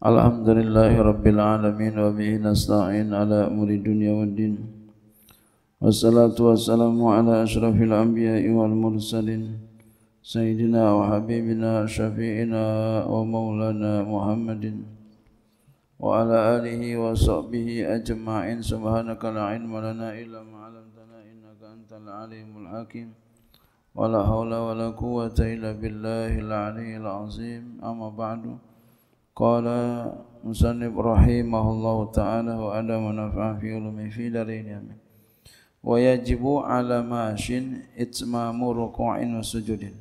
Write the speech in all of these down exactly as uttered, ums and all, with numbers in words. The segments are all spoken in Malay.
Alhamdulillahi Rabbil Alamin wa bihi nasta'in ala umuri dunya waddin. Wassalatu wassalamu ala asyrafil anbiya'i wal mursalin Sayyidina wa habibina syafi'ina wa maulana Muhammadin wa ala alihi wa sahbihi ajma'in. Subhanaka la ilma lana illa ma'alamtana innaka antal alimul hakim. Wa la hawla wa la quwwata illa billahil aliyyil azim. Amma ba'du. Qala musannif rahimahullahu ta'ala wa ala manafa'an fi ulumi fi daraini amin. Wa yajibu ala mashin itmamu ruku'in wa sujudin.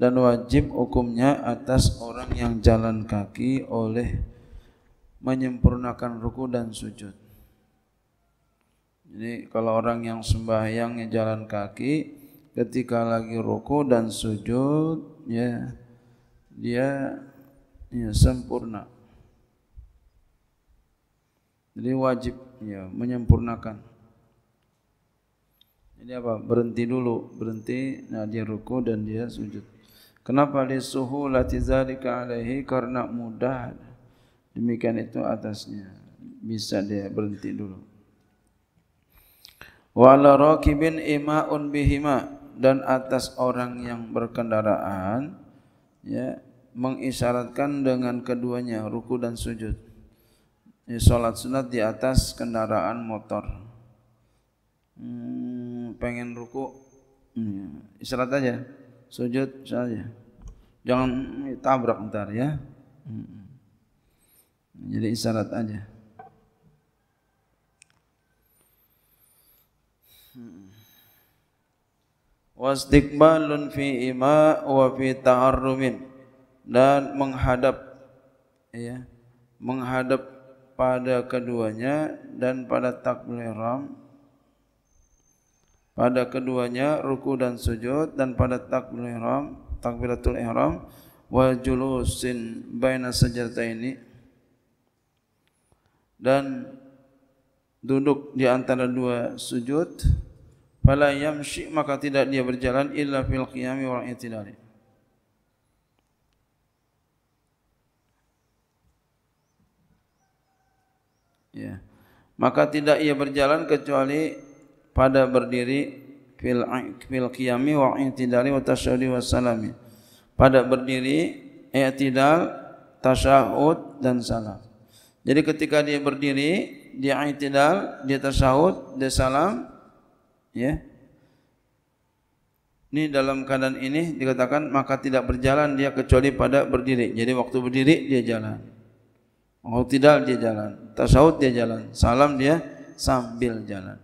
Dan wajib hukumnya atas orang yang jalan kaki oleh menyempurnakan ruku dan sujud. Jadi kalau orang yang sembahyangnya jalan kaki ketika lagi ruku dan sujud ya dia ya sempurna. Jadi wajib ya menyempurnakan. Jadi apa? Berhenti dulu, berhenti. Nah dia ruku dan dia sujud. Kenapa li suhulati dzalika alaihi? Karena mudah. Demikian itu atasnya. Bisa dia berhenti dulu. Wa ala rakibin ima'un bihima, dan atas orang yang berkendaraan ya mengisyaratkan dengan keduanya ruku dan sujud. Ya, salat sunat di atas kendaraan motor. Hmm, pengen ruku, hmm, isyarat aja, sujud saja. Jangan tabrak ntar ya. Hmm. Jadi isyarat aja. Wastikbalun fi ima wa fi ta'arrumin, dan menghadap ya menghadap pada keduanya dan pada takbir ihram, pada keduanya ruku dan sujud dan pada takbir ihram takbiratul ihram wa julusin baina sajdataini, dan duduk di antara dua sujud. Fala yamshi, maka tidak dia berjalan, illa fil qiyami wal i'tidali. Ya. Maka tidak ia berjalan kecuali pada berdiri fil fil qiyami wa i'tidali wa tasyahudi wa salami. Pada berdiri, i'tidal, tasyahud dan salam. Jadi ketika dia berdiri, dia i'tidal, dia tasyahud, dia salam, ya. Ini dalam keadaan ini dikatakan maka tidak berjalan dia kecuali pada berdiri. Jadi waktu berdiri dia jalan. Waktu tidak dia jalan, tasyahud dia jalan, salam dia sambil jalan.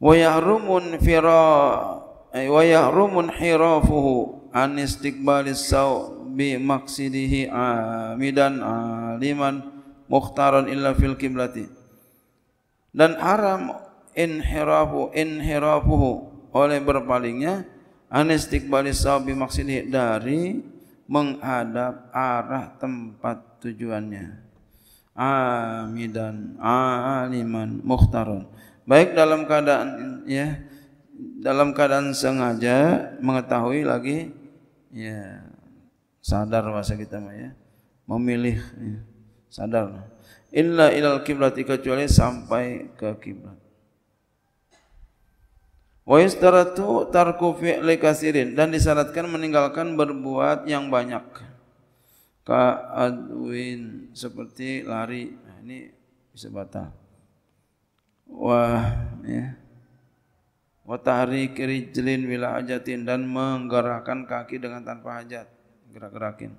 Wa yahrumun fira ay wa yahrumun hirafuhu an istiqbalis saw bi maqsidihi amidan aliman mukhtaran illa fil qiblati. Dan haram inhirafu inhirafuhu, oleh berpalingnya, an istiqbalis saw bi maqsidihi, dari menghadap arah tempat tujuannya, amidan aliman mukhtaron, baik dalam keadaan ya dalam keadaan sengaja mengetahui lagi ya sadar bahasa kita mah ya memilih ya, sadar illa ilal qiblat, kecuali sampai ke kiblat. Wa yastaratu tarku fi'li kasirin, dan disyaratkan meninggalkan berbuat yang banyak. Ka'adwin, seperti lari, nah, ini bisa batal. Wah, ya. Watahrik rijlin bila hajatin, dan menggerakkan kaki dengan tanpa hajat, gerak-gerakin.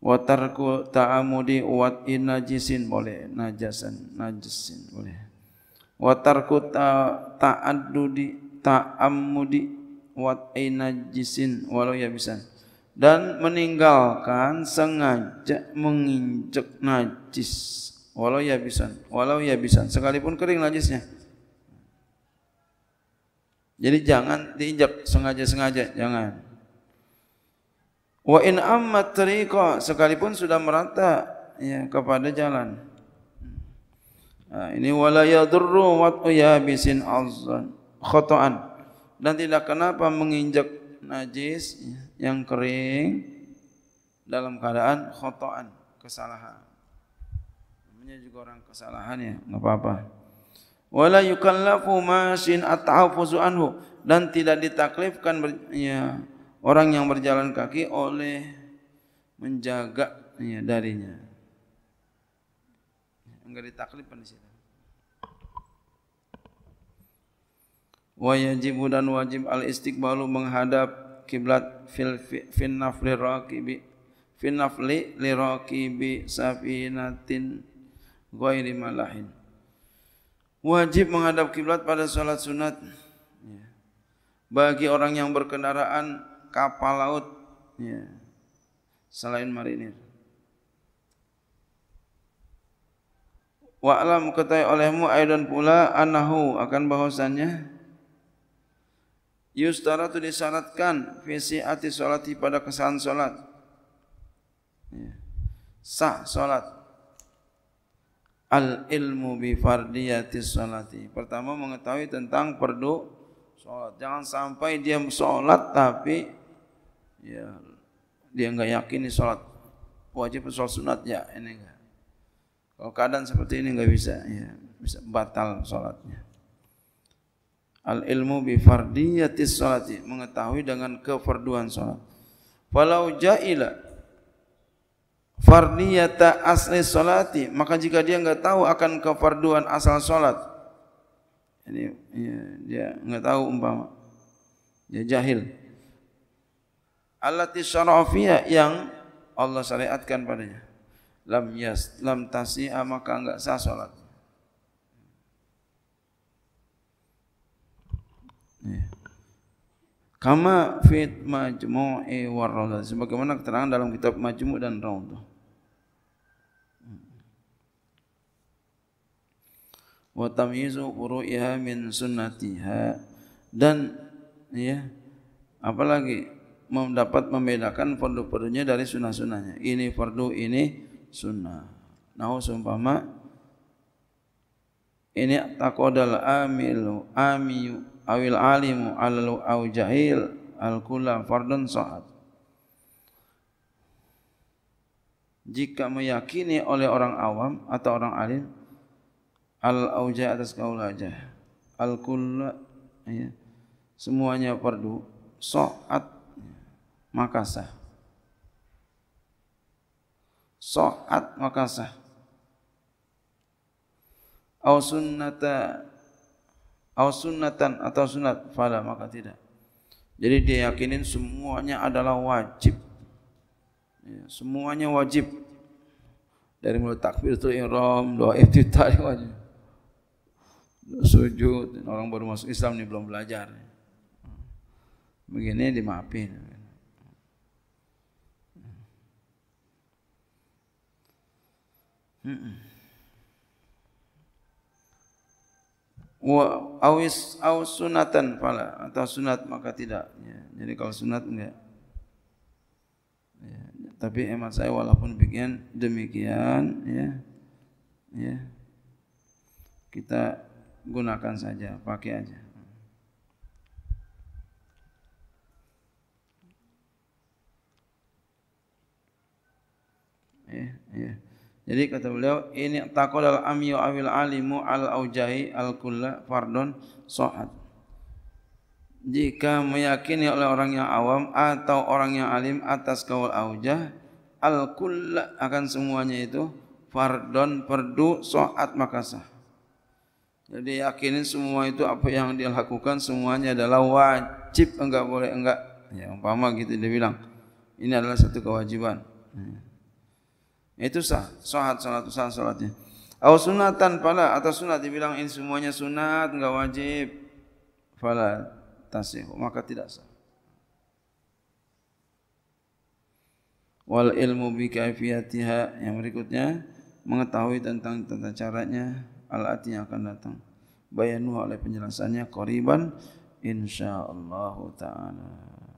Watarku ta'amudi watin najisin, boleh najasan, najisin boleh. Watarku ta'adudi ta'amudi watin najisin walau ya bisa. Dan meninggalkan sengaja menginjak najis walau ya bisan, walau ya bisan, sekalipun kering najisnya. Jadi jangan diinjak sengaja-sengaja, jangan. Wa in ammat tariqa, sekalipun sudah merata ya kepada jalan. Nah, ini wala yadurru wat'u ya bisin azzan khata'an, dan tidak kenapa menginjak najis yang kering dalam keadaan khotoan, kesalahan. Namanya juga orang kesalahan ya, enggak apa-apa. Wala yukallafu masin at-tahaffuzu anhu, dan tidak ditaklifkan ya, orang yang berjalan kaki oleh menjaga ya, darinya. Enggak ditaklifkan di situ. Wa yajibu, dan wajib al-istiqbalu menghadap kiblat fil fin nafli raqibi fin nafli li raqibi safinatin ghairi malahin. Wajib menghadap kiblat pada salat sunat ya, bagi orang yang berkendaraan kapal laut ya, selain marinir. Wa alam, ketahui olehmu aidan pula annahu, akan bahwasannya yustaratu, disyaratkan visi ati sholati, pada kesahan sholat ya, sah sholat. Al ilmu bi fardiyati sholati, pertama mengetahui tentang perdu sholat. Jangan sampai dia sholat tapi ya, dia enggak yakin ini sholat wajib, sholat sunat ya, ini enggak. Kalau keadaan seperti ini enggak bisa ya, bisa batal sholatnya. Al ilmu bi fardiyatis sholati, mengetahui dengan kefarduan sholat. Falau ja'ila fardiyata asli sholati, maka jika dia enggak tahu akan kefarduan asal sholat, ini ya, dia enggak tahu umpama, dia jahil. Allati syara'afiyah, yang Allah syariatkan padanya, lam yas lam tasi'a, maka enggak sah sholat. Kama fit majmu'i war rawdah, sebagaimana keterangan dalam kitab Majmu' dan Rawdah. Wa tamyizu furu'iha min sunnatiha, dan ya, apalagi mendapat membedakan fardu-fardunya dari sunah-sunahnya. Ini fardu, ini sunnah. Nah, seumpama ini taqadal amilu amiyu awil alimu alalu aw jahil al-kula fardun sa'ad, jika meyakini oleh orang awam atau orang alim al-awja, atas kaul aja al-kula ya, semuanya fardu sa'ad, maka sah sa'ad, maka sah. Aw sunnata atau sunatan, atau sunat, fala, maka tidak. Jadi dia yakinin semuanya adalah wajib ya, semuanya wajib, dari mulai takbiratul ihram, doa iftitah wajib, sujud. Orang baru masuk Islam ini belum belajar, begini dimaafin. Hmm. Wa awis aw sunatan fala, atau sunat maka tidak ya, jadi kalau sunat enggak ya, tapi emang saya walaupun demikian demikian ya ya kita gunakan saja, pakai aja. Ya ya. Jadi kata beliau, ini taqadal amyu awil alimu al-aujahi al-kulla fardun sahad. Jika meyakini oleh orang yang awam atau orang yang alim atas kaul aujah, al-kulla, akan semuanya itu fardun, perdu sahad, maka sah. Jadi yakinin semua itu apa yang dia lakukan semuanya adalah wajib, enggak boleh enggak. Ya umpama gitu dia bilang, ini adalah satu kewajiban. Itu sah, sahat salat, sah salatnya. Aw sunatan fala, atau sunat, dibilang ini semuanya sunat, enggak wajib, fala tasih, maka tidak sah. Wal ilmu bi kaifiyatiha, yang berikutnya mengetahui tentang tata caranya, al-ati, yang akan datang. Bayanu, oleh penjelasannya, qariban insyaallah taala.